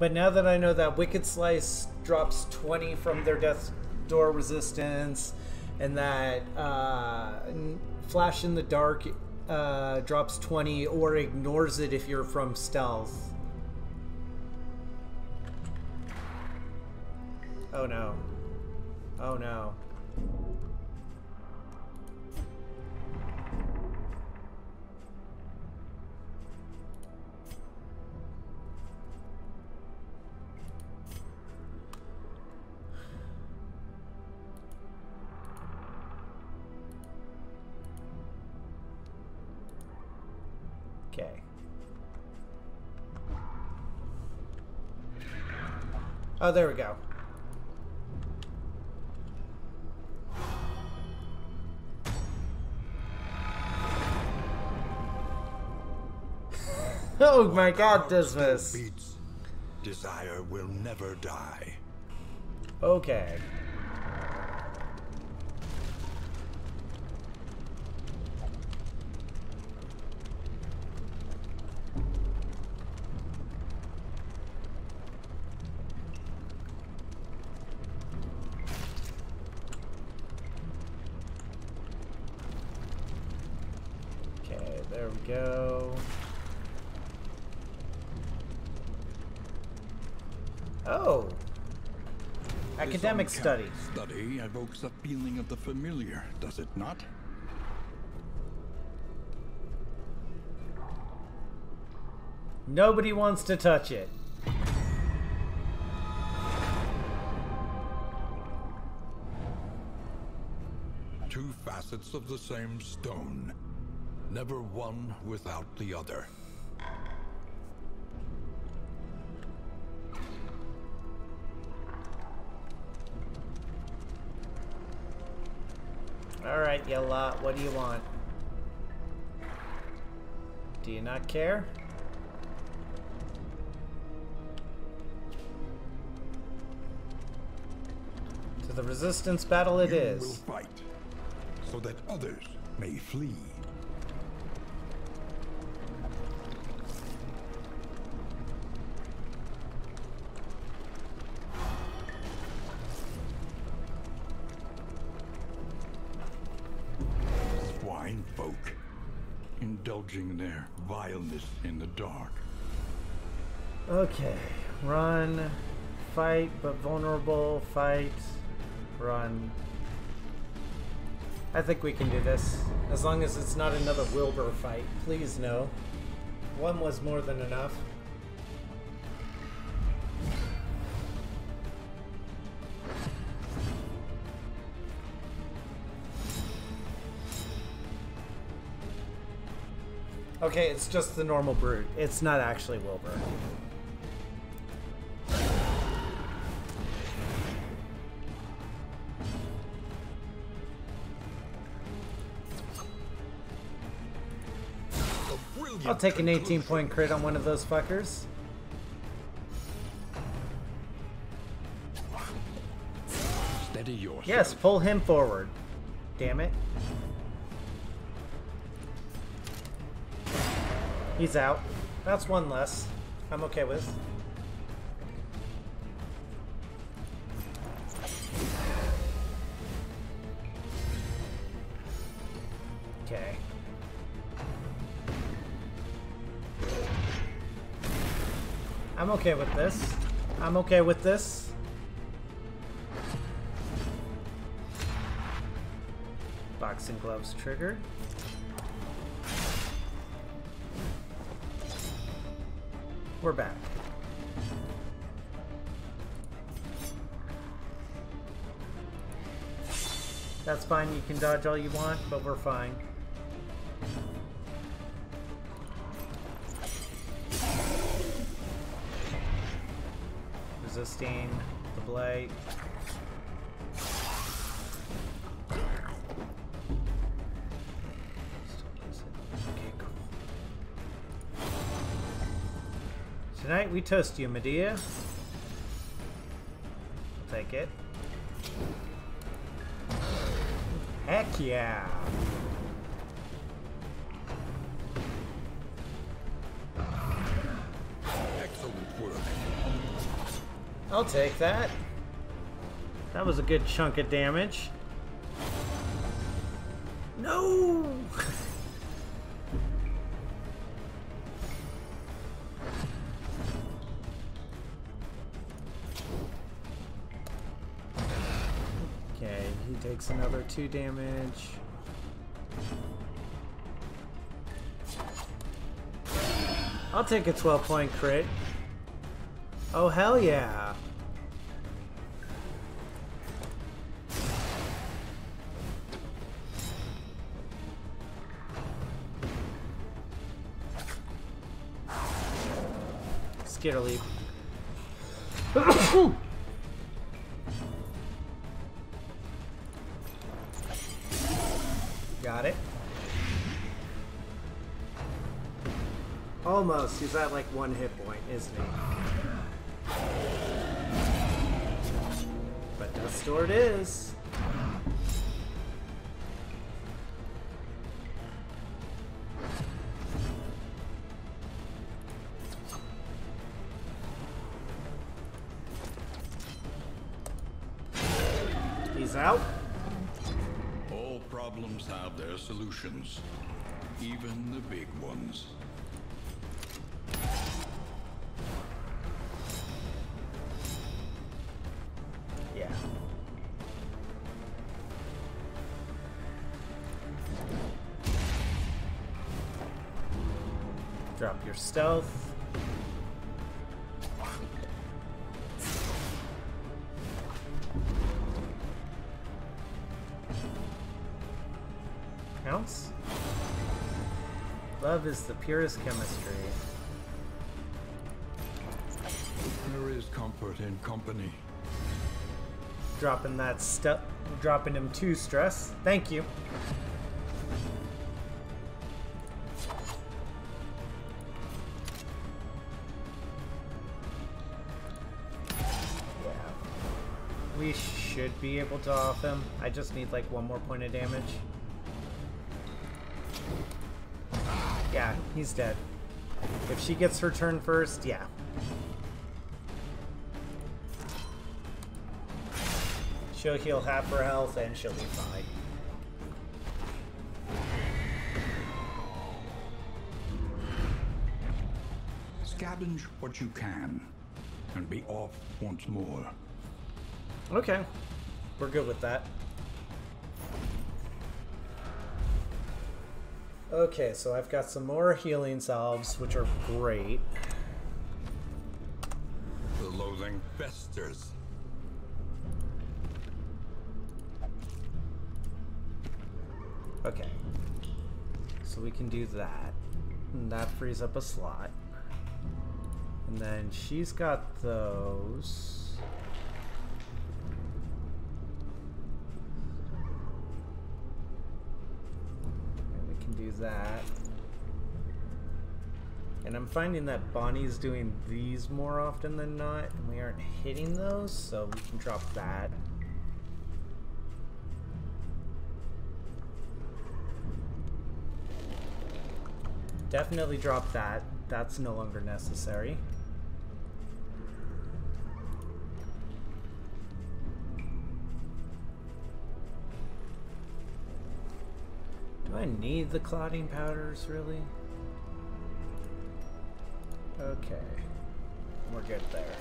But now that I know that Wicked Slice drops 20 from their death door resistance, and that Flash in the Dark drops 20 or ignores it if you're from stealth. Oh no. Oh no. Oh, there we go. Oh my God, Dismas. Beats. Desire will never die. Okay. Academic study. Study evokes a feeling of the familiar, does it not? Nobody wants to touch it. Two facets of the same stone, never one without the other. Alright, you lot, what do you want? Do you not care? To the resistance battle it is. You will fight, so that others may flee. Indulging their vileness in the dark. Okay, run, fight, but vulnerable, fight, run. I think we can do this. As long as it's not another Wilbur fight, please no. One was more than enough. Okay, it's just the normal brute. It's not actually Wilbur. I'll take an 18-point crit on one of those fuckers. Steady yourself. Yes, pull him forward. Damn it. He's out. That's one less. I'm okay with. Okay. I'm okay with this. I'm okay with this. Boxing gloves triggered. We're back. That's fine, you can dodge all you want, but we're fine. Resisting the blight. Tonight we toast you, Medea. I'll take it. Heck yeah! Excellent work. I'll take that. That was a good chunk of damage. No! Okay, he takes another 2 damage. I'll take a 12-point crit. Oh, hell yeah. Skitter leap. Got it. Almost. He's at like 1 hit point, isn't he? But Death Store it is. He's out. All problems have their solutions, even the big ones. Drop your stealth. Counts. Love is the purest chemistry. There is comfort in company. Dropping that stuff, dropping him 2 stress. Thank you. We should be able to off him. I just need like 1 more point of damage. Yeah, he's dead. If she gets her turn first, yeah. She'll heal half her health and she'll be fine. Scavenge what you can and be off once more. Okay, we're good with that. Okay, so I've got some more healing salves, which are great. The loathing festers. Okay, so we can do that, and that frees up a slot. And then she's got those. That, and I'm finding that Bonnie's doing these more often than not, and we aren't hitting those, so we can drop that. Definitely drop that. That's no longer necessary. I need the clotting powders, really? Okay. We're good there.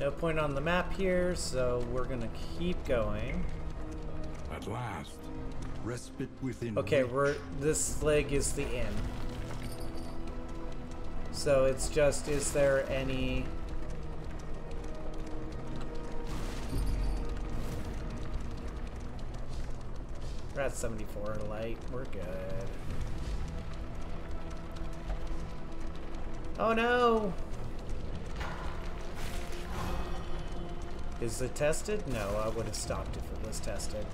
No point on the map here, so we're gonna keep going. At last. Respite within. Okay, this leg is the end. So it's just, is there any... We're at 74 light. We're good. Oh no! Is it tested? No, I would have stopped if it was tested.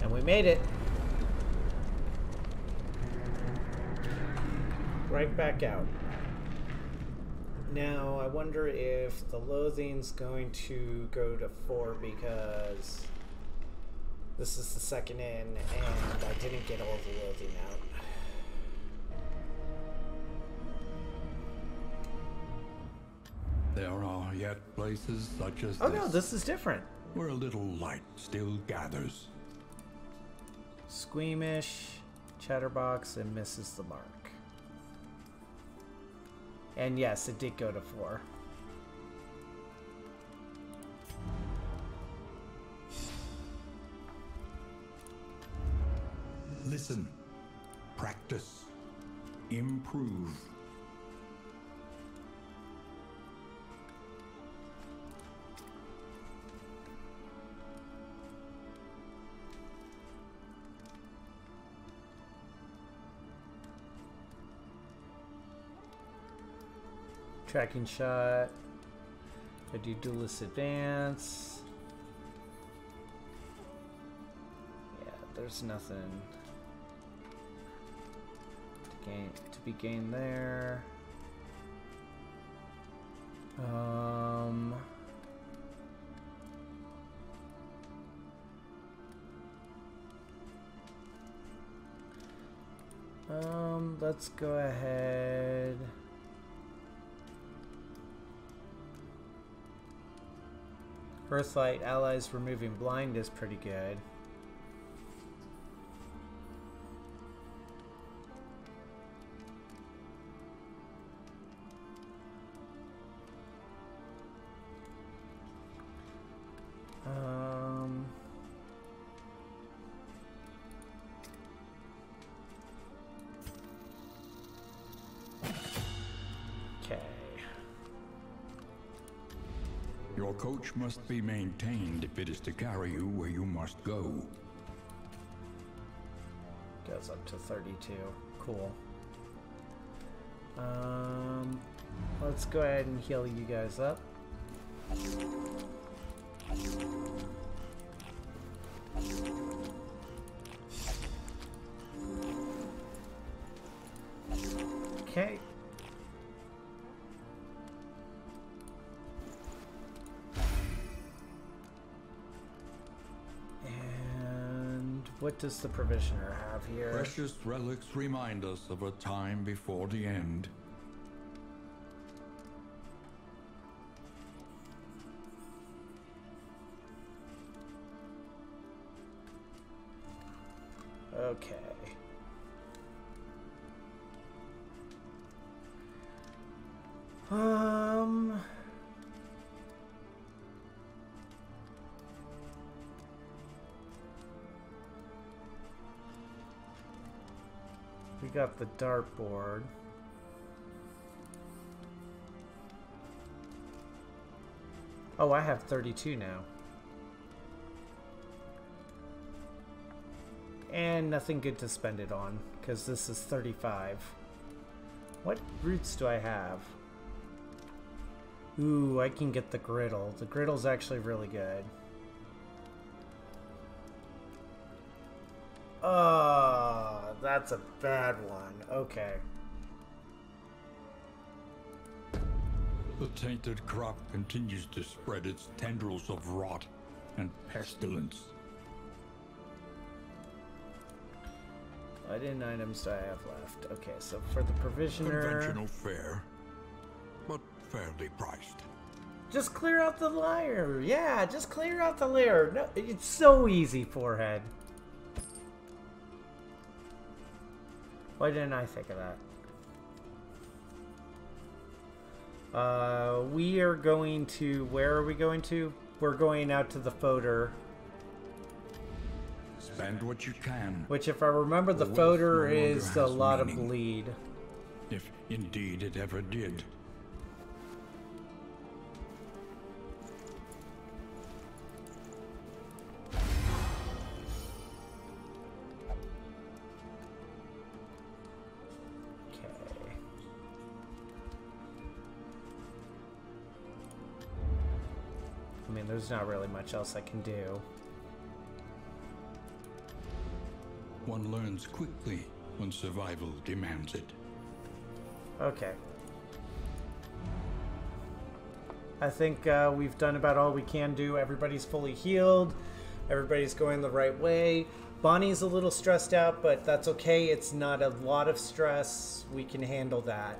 And we made it! Right back out. Now, I wonder if the loathing's going to go to 4 because This is the second in, and I didn't get all the loathing out. There are yet places such as this. Oh no, this is different. Where a little light still gathers. Squeamish, Chatterbox, and misses the mark. And yes, it did go to 4. Listen, practice, improve. Tracking shot. I do duelist advance. Yeah, there's nothing to be gained there. Let's go ahead. Earthlight allies removing blind is pretty good. Coach must be maintained if it is to carry you where you must go. Goes up to 32. Cool. Let's go ahead and heal you guys up. Okay. What does the Provisioner have here? Precious relics remind us of a time before the end. Okay. Got the dartboard. Oh, I have 32 now. And nothing good to spend it on, because this is 35. What roots do I have? Ooh, I can get the griddle. The griddle's actually really good. That's a bad one. Okay. The tainted crop continues to spread its tendrils of rot and pestilence. What items do I have left? Okay, so for the Provisioner... Conventional fare, but fairly priced. Just clear out the layer. Yeah, just clear out the layer. No, it's so easy, Forehead. Why didn't I think of that? We are going to... Where are we going to? We're going out to the Fodor. Spend what you can. Which, if I remember, the Fodor is a lot of bleed. If indeed it ever did. There's not really much else I can do. One learns quickly when survival demands it. Okay. I think we've done about all we can do. Everybody's fully healed. Everybody's going the right way. Bonnie's a little stressed out, but that's okay. It's not a lot of stress. We can handle that.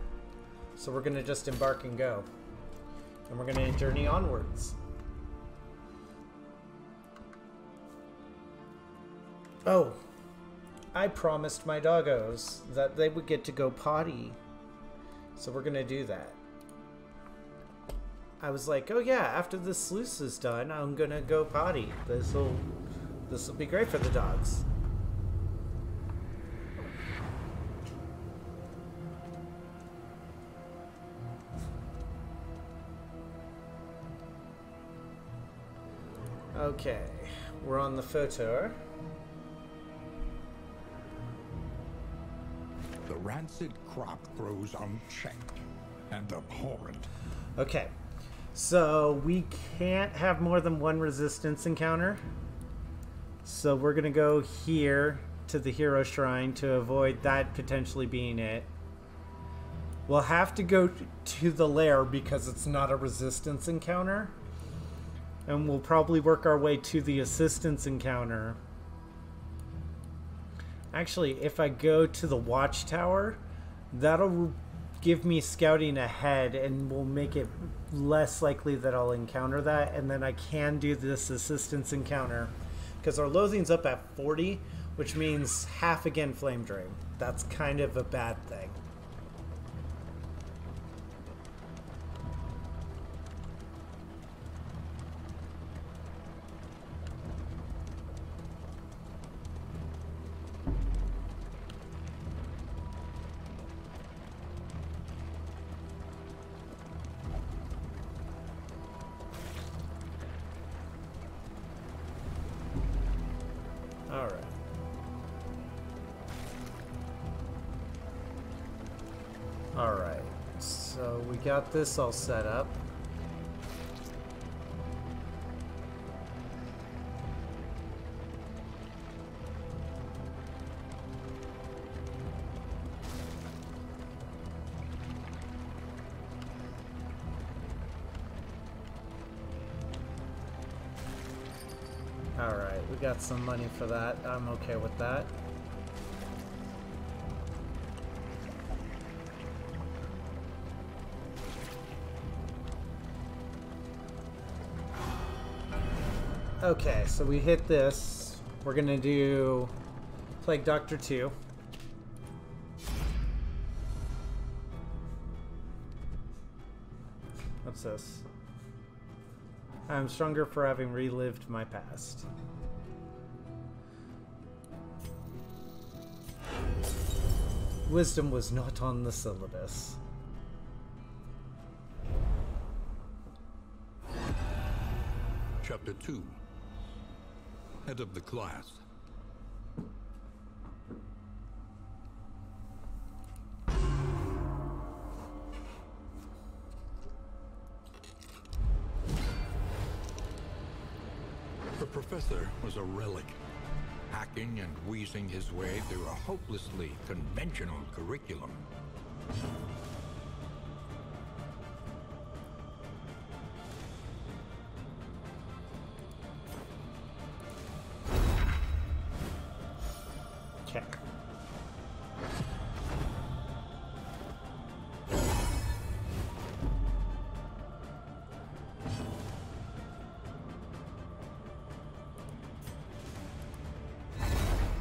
So we're gonna just embark and go. And we're gonna journey onwards. Oh, I promised my doggos that they would get to go potty. So we're gonna do that. I was like, oh yeah, after the sluice is done, I'm gonna go potty. This will be great for the dogs. Okay, we're on the photo. The rancid crop grows unchecked and abhorrent. Okay, so we can't have more than one resistance encounter. So we're gonna go here to the Hero Shrine to avoid that potentially being it. We'll have to go to the lair because it's not a resistance encounter. And we'll probably work our way to the assistance encounter. Actually, if I go to the watchtower, that'll give me scouting ahead and will make it less likely that I'll encounter that. And then I can do this assistance encounter because our loathing's up at 40, which means half again flame drain. That's kind of a bad thing. All right, so we got this all set up. All right, we got some money for that. I'm okay with that. Okay, so we hit this. We're gonna do Plague Doctor 2. What's this? I'm stronger for having relived my past. Wisdom was not on the syllabus. Chapter 2. Head of the class. The professor was a relic, hacking and wheezing his way through a hopelessly conventional curriculum.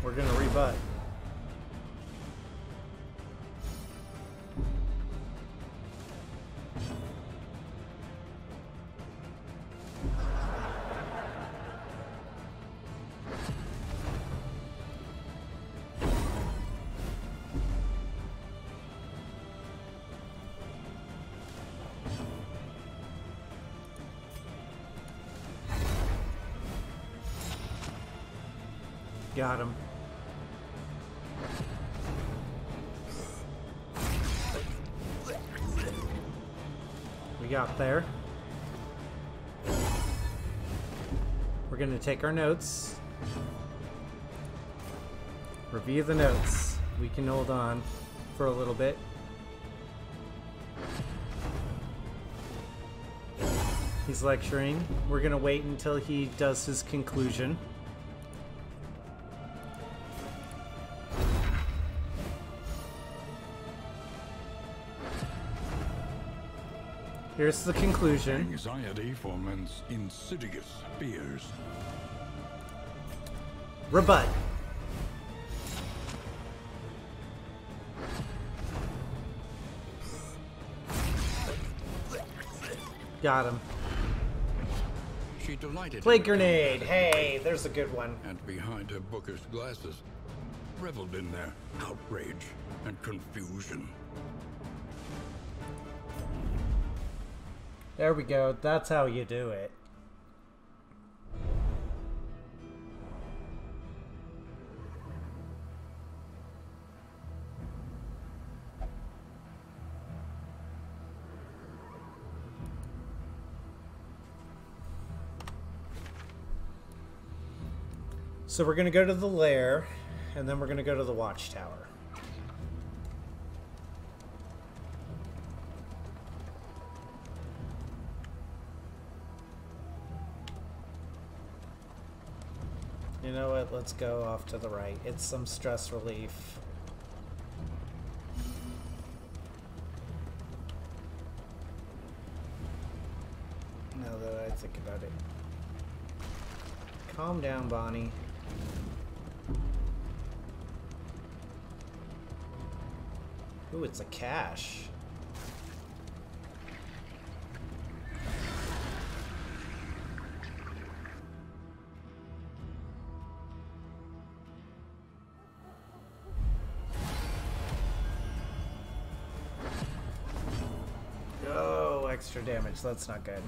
We're gonna rebut. Got him. Out there. We're gonna take our notes. Review the notes. We can hold on for a little bit. He's lecturing. We're gonna wait until he does his conclusion. Here's the conclusion. Anxiety for men's insidious fears. Rebut. Got him. She delighted. Plague grenade. Hey, there's a good one. And behind her bookish glasses, reveled in their outrage and confusion. There we go. That's how you do it. So we're going to go to the lair, and then we're going to go to the watchtower. You know what? Let's go off to the right. It's some stress relief. Now that I think about it. Calm down, Bonnie. Ooh, it's a cache. Oh, extra damage. That's not good.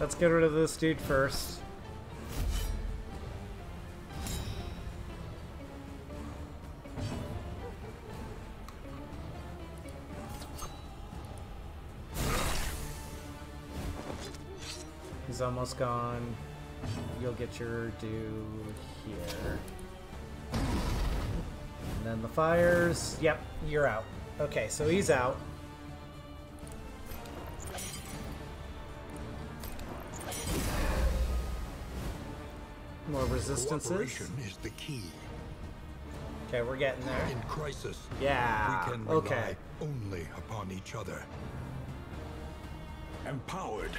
Let's get rid of this dude first. He's almost gone. You'll get your due here. And then the fires. Yep, you're out. Okay, so he's out. More resistances is the key. Okay, we're getting there. In crisis, yeah. We can rely only upon each other. Empowered,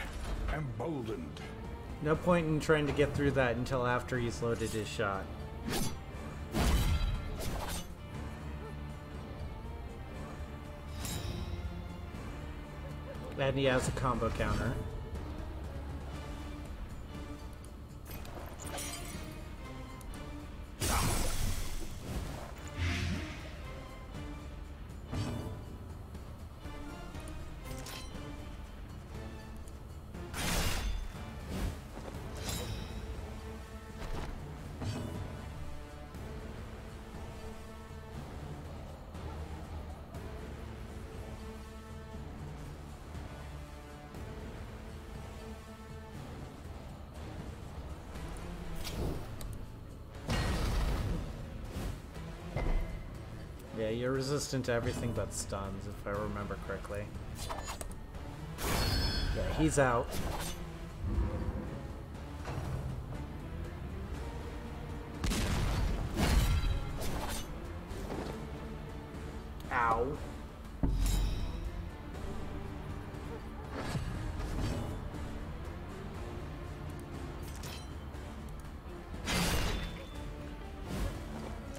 emboldened. No point in trying to get through that until after he's loaded his shot. And he has a combo counter. Yeah, you're resistant to everything but stuns, if I remember correctly. Yeah, he's out. Ow.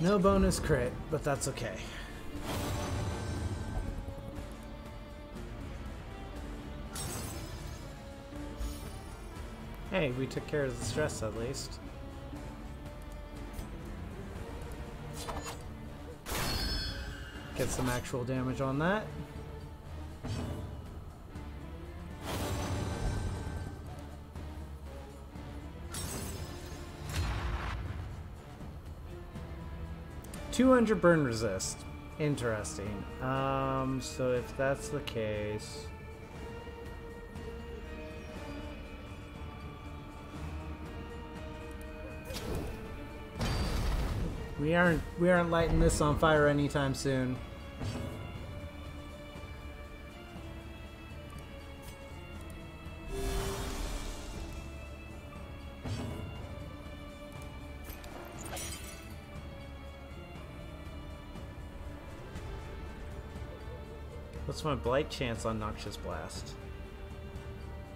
No bonus crit, but that's okay. Hey, we took care of the stress at least. Get some actual damage on that. .200 burn resist. Interesting. So if that's the case, we aren't lighting this on fire anytime soon. What's my Blight Chance on Noxious Blast?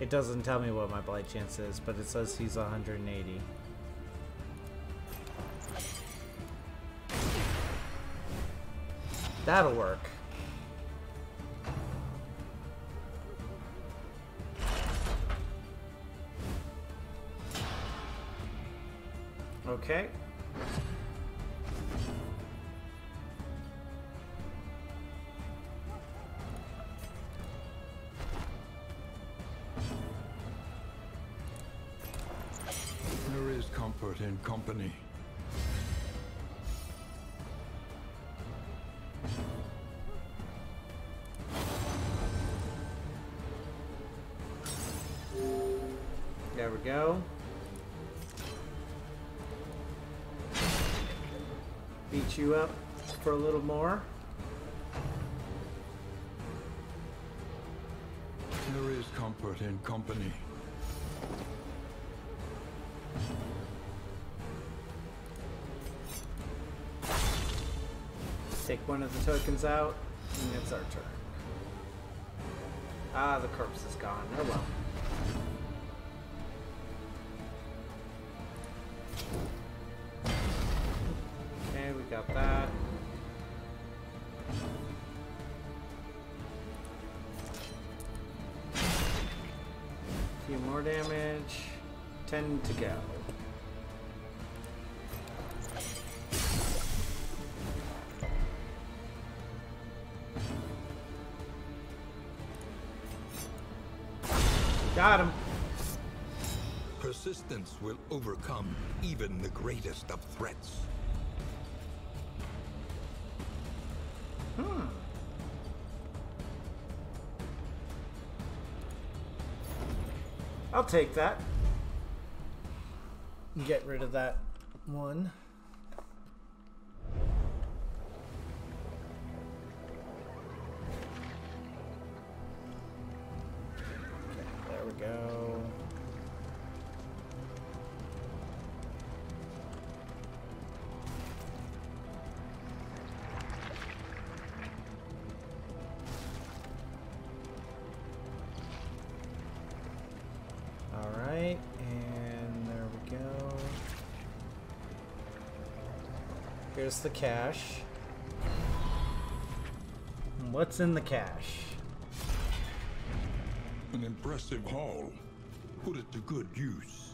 It doesn't tell me what my Blight Chance is, but it says he's 180. That'll work. Okay. There is comfort in company. There we go. Beat you up for a little more. There is comfort in company. Take one of the tokens out, and it's our turn. Ah, the corpse is gone. Oh well. Got that. A few more damage. 10 to go. Got him. Persistence will overcome even the greatest of threats. I'll take that. Get rid of that one. There we go. Here's the cache. What's in the cache? An impressive haul. Put it to good use.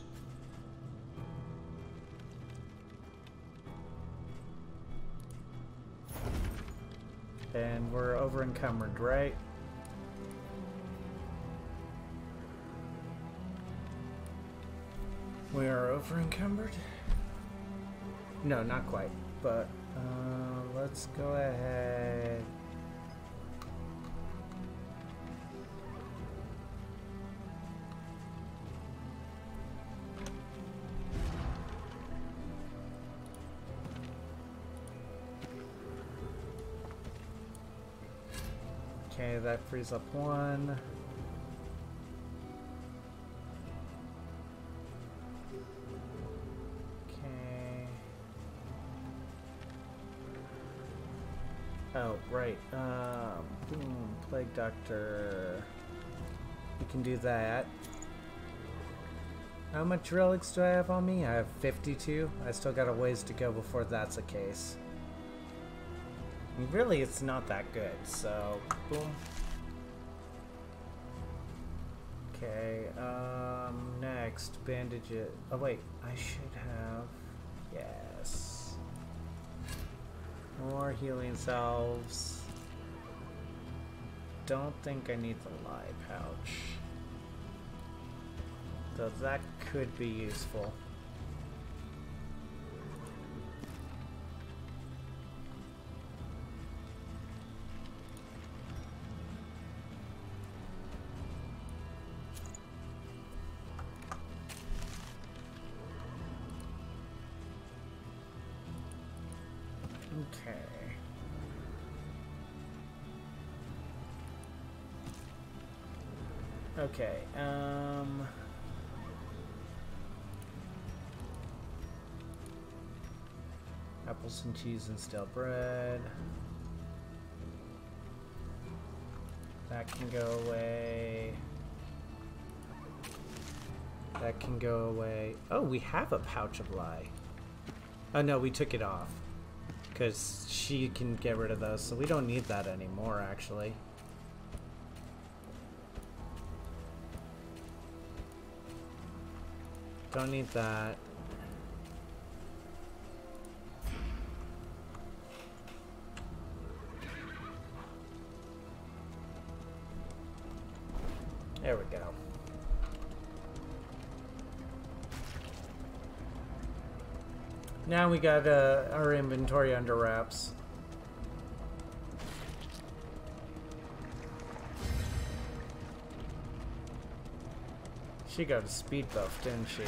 And we're over encumbered, right? We are over encumbered? No, not quite. But let's go ahead. Okay, that frees up one. Oh, right. Boom. Plague Doctor. You can do that. How much relics do I have on me? I have 52. I still got a ways to go before that's the case. And really, it's not that good, so... Boom. Okay, next. Bandage it. Oh, wait. I should have... Yes. More healing salves. Don't think I need the lye pouch. Though that could be useful. Okay. Okay, apples and cheese and stale bread. That can go away. That can go away. Oh, we have a pouch of lie. Oh no, we took it off. Because she can get rid of those, so we don't need that anymore, actually. Don't need that. There we go. Now we got our inventory under wraps. She got a speed buff, didn't she?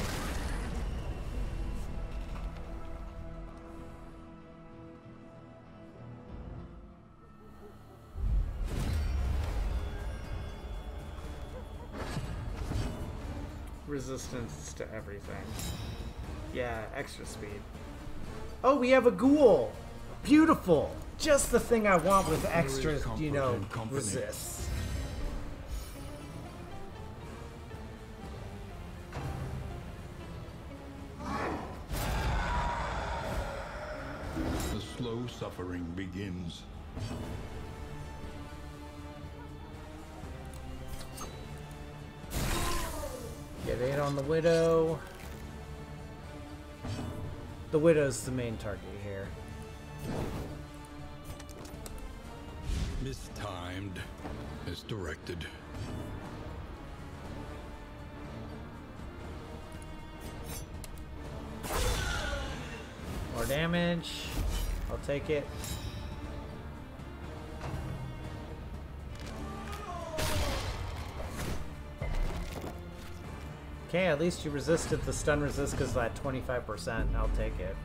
Resistance to everything. Yeah, extra speed. Oh, we have a ghoul! Beautiful! Just the thing I want with extra, you know, resists. The slow suffering begins. Get in on the widow. The widow's the main target here. Mistimed, misdirected. More damage. I'll take it. Okay, at least you resisted the stun resist because of that 25%. I'll take it.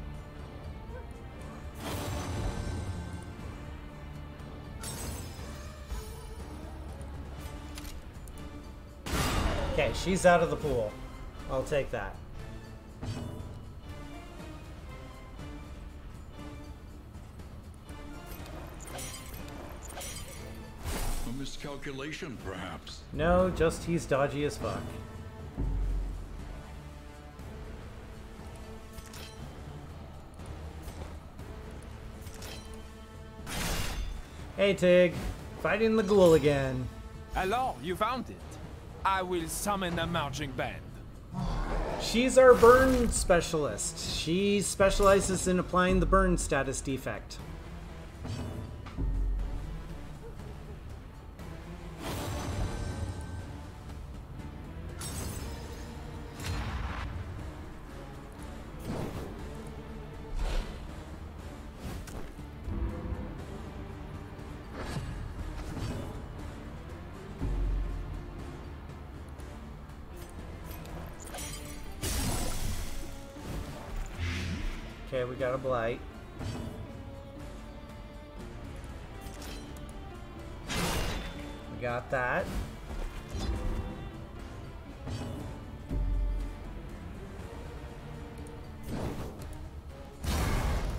Okay, she's out of the pool. I'll take that. A miscalculation, perhaps? No, just he's dodgy as fuck. Hey Tig, fighting the ghoul again. Hello, you found it. I will summon a marching band. She's our burn specialist. She specializes in applying the burn status defect. Okay, we got a blight. We got that.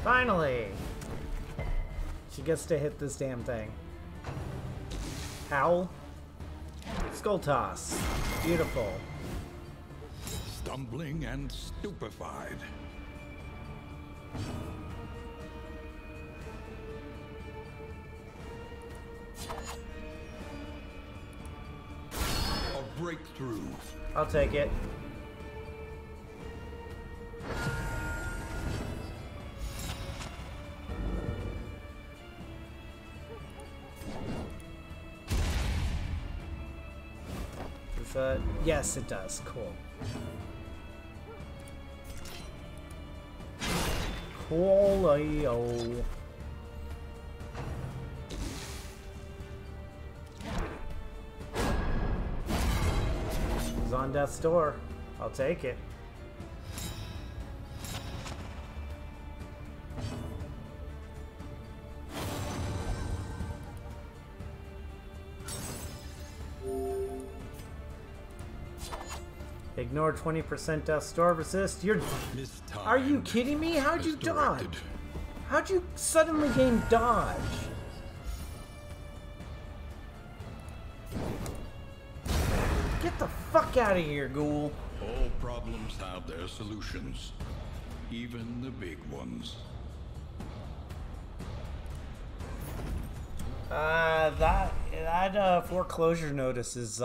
Finally! She gets to hit this damn thing. Howl. Skull toss. Beautiful. Stumbling and stupefied. A breakthrough. I'll take it. Does that... Yes, it does. Cool. Wall-ay-oh. He's on death's door. I'll take it. Ignore 20% death door resist. You're... Are you kidding me? How'd you dodge? How'd you suddenly gain dodge? Get the fuck out of here, ghoul. All problems have their solutions, even the big ones. That foreclosure notice is